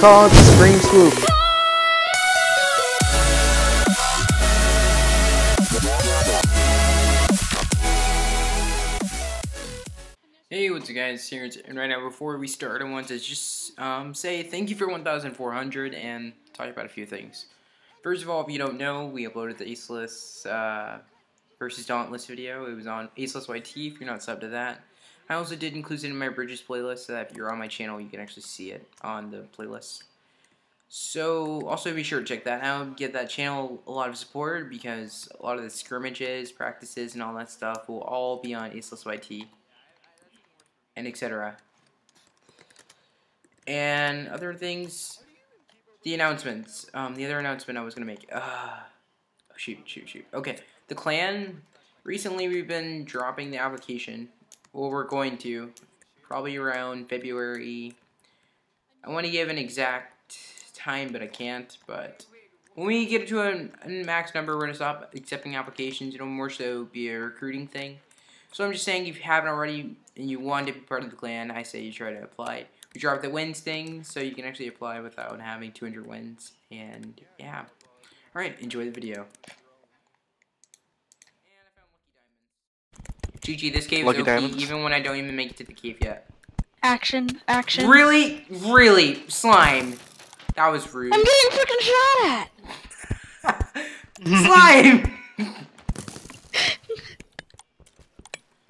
It's called Spring Swoop. Hey, what's up guys, here it's, and right now before we start I want to just say thank you for 1,400 and talk about a few things. First of all, if you don't know, we uploaded the aSlime versus Dauntless video. It was on aSlime YT if you're not subbed to that. I also did include it in my Bridges playlist so that if you're on my channel you can actually see it on the playlist. So also be sure to check that out, get that channel a lot of support because a lot of the skirmishes, practices, and all that stuff will all be on aSlime YT and etc. And other things, the announcements. The other announcement I was gonna make. Shoot. Okay, the clan. Recently we've been dropping the application. Well, we're going to, probably around February. I want to give an exact time, but I can't. But when we get to a max number, we're going to stop accepting applications. It'll more so be a recruiting thing. So I'm just saying, if you haven't already and you want to be part of the clan, I say you try to apply. We dropped the wins thing, so you can actually apply without having 200 wins. And yeah. Alright, enjoy the video. GG, this cave is OP, even when I don't even make it to the cave yet. Action. Really? Slime. That was rude. I'm getting freaking shot at! Slime!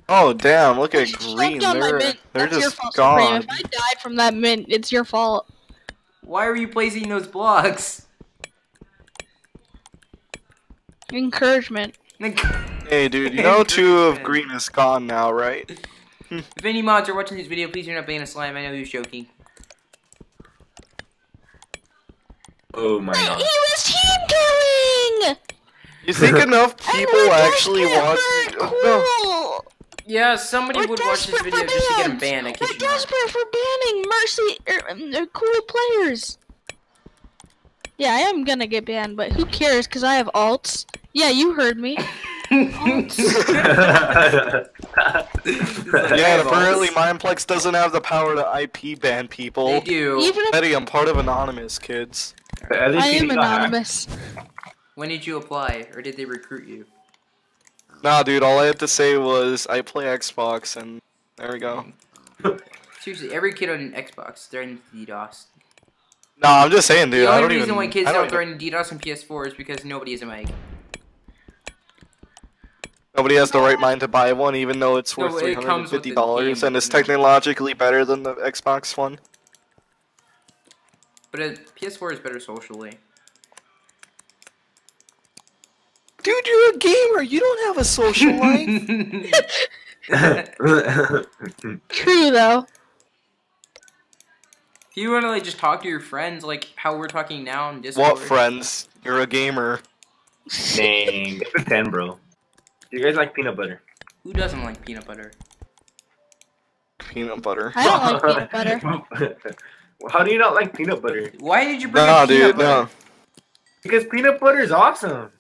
Oh, damn, look at green. They're just gone. If I died from that mint, it's your fault. Why are you placing those blocks? Encouragement. Hey dude, you know 2 of green is gone now, right? If any mods are watching this video, please do not ban aSlime. I know you're joking. Oh my god. He was team killing! You think enough people actually watch? Oh, no. Yeah, somebody would watch this video just to get him banned. We're desperate for banning Mercy, cool players. Yeah, I am gonna get banned, but who cares? Cause I have alts. Yeah, you heard me. Yeah, apparently Mineplex doesn't have the power to IP ban people. They do. Even if Eddie, I'm part of Anonymous, kids. I am Anonymous. When did you apply, or did they recruit you? Nah, dude, all I had to say was I play Xbox, and there we go. Seriously, every kid on an Xbox, they're in DDoS. Nah, I'm just saying, dude. The only reason why kids don't throw in DDoS on PS4 is because nobody has a mic. Nobody has the right mind to buy one, even though it's worth $350 and is technologically better than the Xbox one. But a PS4 is better socially. Dude, you're a gamer. You don't have a social life. True though. If you want to like just talk to your friends, like how we're talking now in Discord. What friends? You're a gamer. Dang, 10, bro. Do you guys like peanut butter? Who doesn't like peanut butter? Peanut butter. I don't like peanut butter. How do you not like peanut butter? Why did you bring up peanut butter? Because peanut butter is awesome.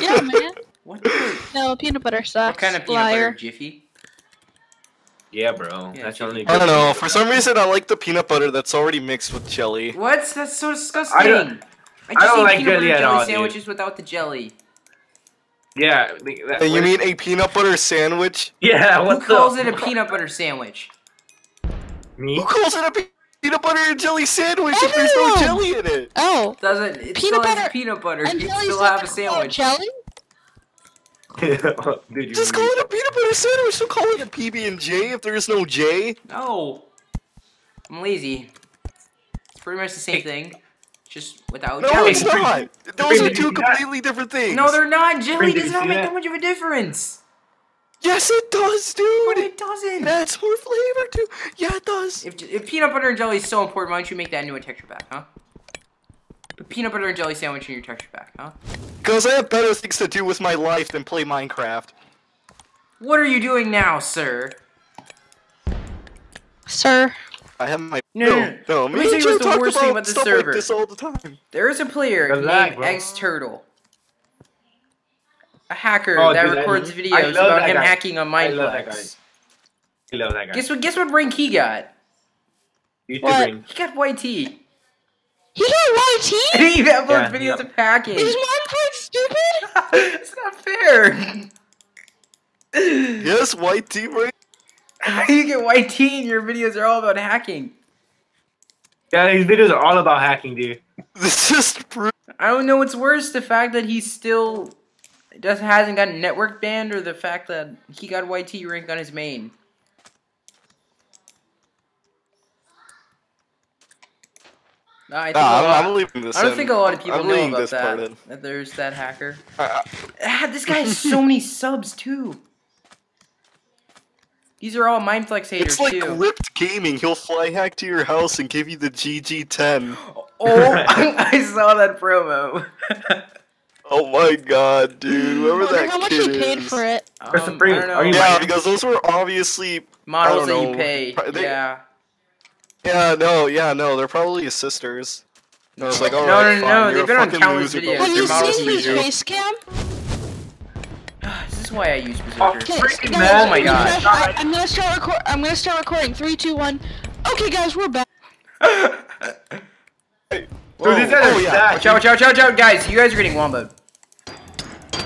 Yeah, man. What? No, peanut butter sucks. What kind of peanut butter? Jiffy? Yeah, bro. Yeah, that's only. I don't know. For some reason, I like the peanut butter that's already mixed with jelly. What? That's so disgusting. I don't like jelly at all, dude. Sandwiches without the jelly. Yeah. You mean a peanut butter sandwich? Yeah. Who calls it a peanut butter sandwich? Me. Who calls it a peanut butter and jelly sandwich if there's no jelly in it? Oh. Doesn't it still has peanut butter? You still have a sandwich. Jelly? Just call it a peanut butter sandwich. Don't call it a PB&J if there is no J. No. I'm lazy. It's pretty much the same thing. Just without jelly. No, it's not! Those are two completely different things! No, they're not! Jelly does not make that much of a difference! Yes, it does, dude! But it doesn't! That's more flavor, too! Yeah, it does! If peanut butter and jelly is so important, why don't you make that into a texture pack, huh? A peanut butter and jelly sandwich in your texture pack, huh? Because I have better things to do with my life than play Minecraft. What are you doing now, sir? Sir? I have my no. Let me tell you what's the worst thing about the server. Like this all the time. There is a player named X-Turtle, a hacker that records videos about him hacking on Mineplex. I love that guy. Guess what? Guess what rank he got? He got YT. He got YT? I didn't even upload videos of hacking. Is Mineplex stupid? It's not fair. Yes, YT, right? How do you get YT and your videos are all about hacking? Yeah, his videos are all about hacking, dude. This just proves. I don't know what's worse, the fact that he still hasn't gotten network banned or the fact that he got YT rank on his main. I don't think a lot of people know about that. That there's that hacker. This guy has so many subs too. These are all Mineplex haters too. It's like Ripped Gaming. He'll fly hack to your house and give you the GG10. Oh, I saw that promo. Oh my god, dude! Whoever that kid is. How much he paid for it? Yeah, because those were obviously models that you pay. Yeah, no, they're probably his sisters. No, it's like, no, they've been on countless videos. Have you seen his face cam? Is this why I use Berserker? Okay, guys, oh my god. I'm gonna start recording. 3, 2, 1. Okay, guys, we're back. Hey. Dude, these guys are stacked. Watch out, guys. You guys are getting womboed.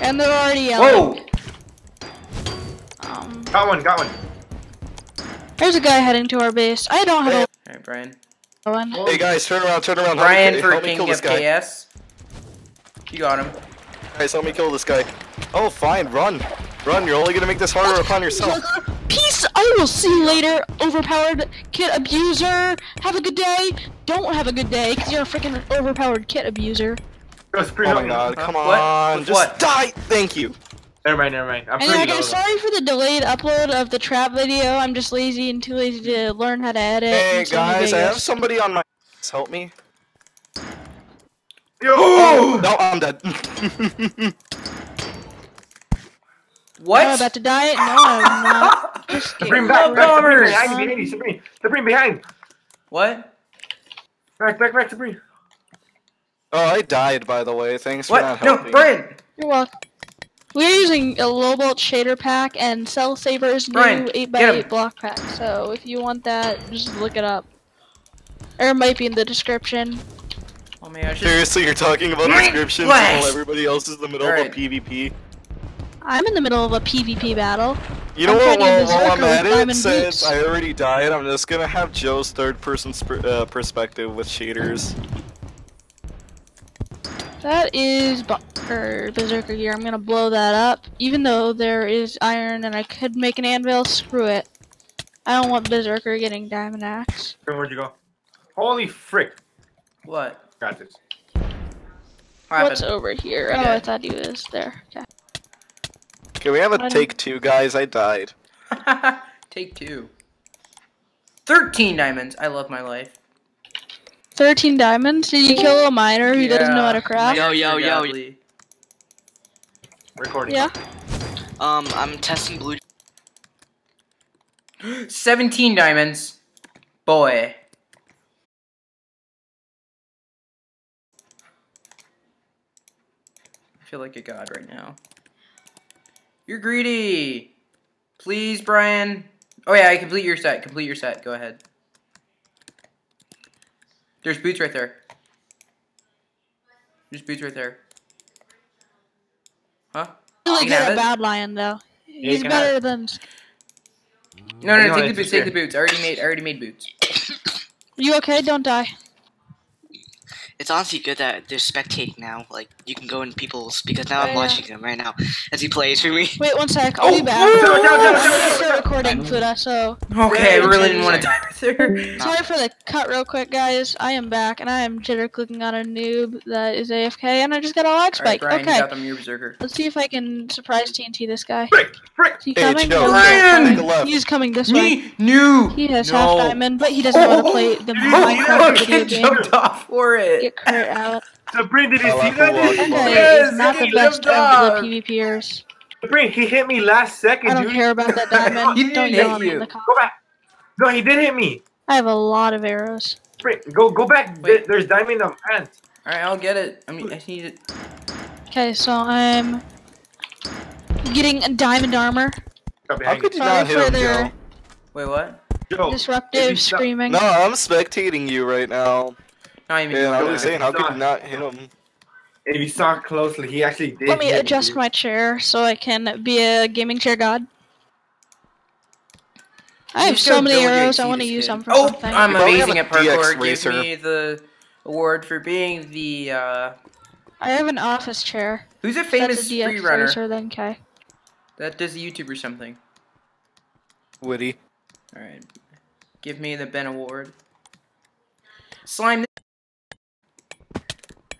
And they're already yelling. Whoa! Got one, There's a guy heading to our base. I don't have a... Alright, Brian. Hey guys, turn around, Brian for King of KS. You got him. Guys, help me kill this guy. Oh, fine, run. Run, you're only gonna make this harder upon yourself. Peace, I will see you later, overpowered kid abuser. Have a good day. Don't have a good day, because you're a freaking overpowered kid abuser. Oh my god, come on. Just die! Thank you. Never mind. I'm sorry for the delayed upload of the trap video. I'm just lazy and too lazy to learn how to edit. Hey guys, I have somebody on my ass. Help me. Yo! Oh, no, I'm dead. What? I'm about to die. No, I'm not. Just kidding. Sabrine behind. What? Back, Sabrine. Oh, I died, by the way. Thanks for not helping. No, Brian. You're welcome. We're using a low-bolt shader pack and Cell Saber's new 8x8 block pack, so if you want that, just look it up. Or it might be in the description. Oh, man, seriously, you're talking about descriptions while everybody else is in the middle of a PvP? I'm in the middle of a PvP battle. You know what, while I'm at it, since I already died, I'm just gonna have Joe's third-person perspective with shaders. That is Berserker gear. I'm gonna blow that up. Even though there is iron and I could make an anvil, screw it. I don't want Berserker getting diamond axe. Where'd you go? Holy frick! What? Got this. What's over here? Oh, I thought he was there. Okay. Okay, we have a take two, guys. I died. Take two. 13 diamonds. I love my life. 13 diamonds? Did you kill a miner who doesn't know how to craft? Yo. Recording. Yeah. I'm testing blue. 17 diamonds. Boy. I feel like a god right now. You're greedy. Please, Brian. Oh yeah, I complete your set. Complete your set. Go ahead. There's boots right there. Huh? He's really good at bad lion though. He's better than. No, take the boots. Take the boots. I already made boots. You okay? Don't die. It's honestly good that they're spectating now. Like you can go in people's because now I'm watching them right now as he plays for me. Wait one sec. I'll be back. I'm still recording, Fuda. So. Okay, I really didn't want to die. Sorry for the cut real quick, guys. I am back, and I am jitter-clicking on a noob that is AFK, and I just got a log spike. Right, Brian, okay, let's see if I can surprise TNT this guy. Frick. Is he coming? No, he's coming this way. He has half diamond, but he doesn't want to play the Minecraft video game. Jumped off for it. Get Kurt out. Sabrine, did you see that? Yes, is not the best of the PvPers. Sabrine, he hit me last second, dude. I don't care about that diamond. He didn't hit you. Go back. No, he did hit me. I have a lot of arrows. Go back. Wait. There's diamond on pants. All right, I'll get it. I mean, I need it. Okay, so I'm getting a diamond armor. How could you not hit him, Joe? Wait, what? Joe, disruptive screaming. No, I'm spectating you right now. Not even. Yeah, I was saying, how could you not hit him? If you saw closely, he actually did. Let me adjust my chair so I can be a gaming chair god. I have so many arrows, I want to use them for something. Oh, I'm amazing at parkour. Give me the award for being the, I have an office chair. Who's a famous freerunner? Then K. That does a YouTube or something. Woody. Alright. Give me the Ben Award. Slime.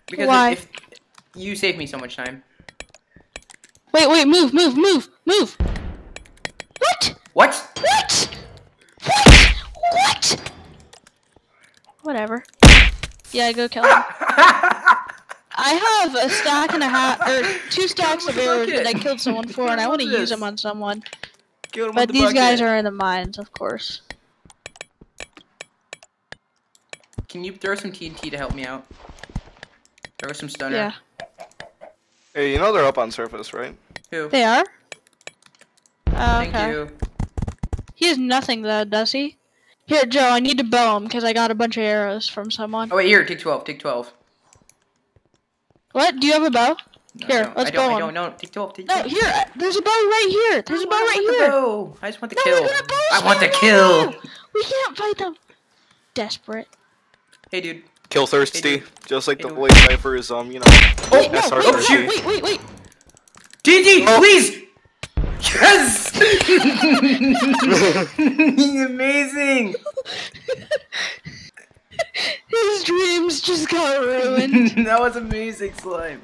Because why? If you saved me so much time. Wait, wait, move, move, move, move! What? What? What? What? What? Whatever. Yeah, go kill him. I have a stack and a half, or 2 stacks of arrows that I killed someone for, and I want to use them on someone. But these guys are in the mines, of course. Can you throw some TNT to help me out? Throw some stunner. Yeah. Hey, you know they're up on surface, right? Who? They are? Thank you. He has nothing, though, does he? Here, Joe, I need to bow him, because I got a bunch of arrows from someone. Oh, wait, here, take 12, take 12. What? Do you have a bow? No, here, let's bow him. I don't know. Take 12, take 12. No, here. There's a bow right here. There's a bow right here. Bow. I just want the kill. I want the kill. We can't fight them. Desperate. Hey, dude. Kill thirsty. Hey, dude. Just like the late Cypher is, you know. Wait, no, wait. GG, please. Yes! Amazing. His dreams just got ruined. That was amazing, Slime.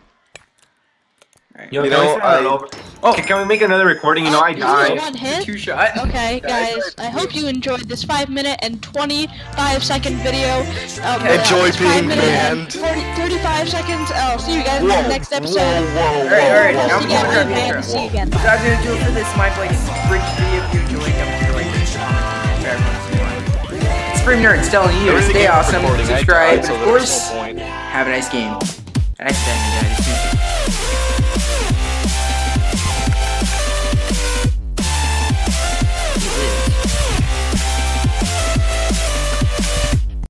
Right. You know, oh, can we make another recording? You know, I died. 2 shot. Okay, guys, I hope you enjoyed this 5-minute and 25-second video. Enjoy being banned. 35 seconds. I'll see you guys in the next episode. Alright, alright. See you again. Guys, I'm gonna do it for this Mineplex bridge video. If you enjoyed, Stream Nerds telling you, stay awesome, subscribe, and of course, have a nice game. Nice time, guys.